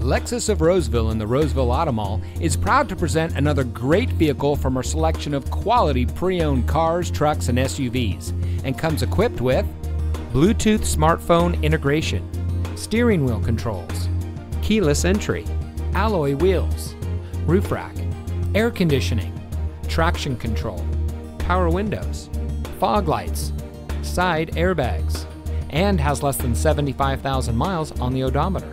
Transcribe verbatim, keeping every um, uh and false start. Lexus of Roseville in the Roseville Auto Mall is proud to present another great vehicle from our selection of quality pre-owned cars, trucks, and S U Vs, and comes equipped with Bluetooth smartphone integration, steering wheel controls, keyless entry, alloy wheels, roof rack, air conditioning, traction control, power windows, fog lights, side airbags, and has less than seventy-five thousand miles on the odometer.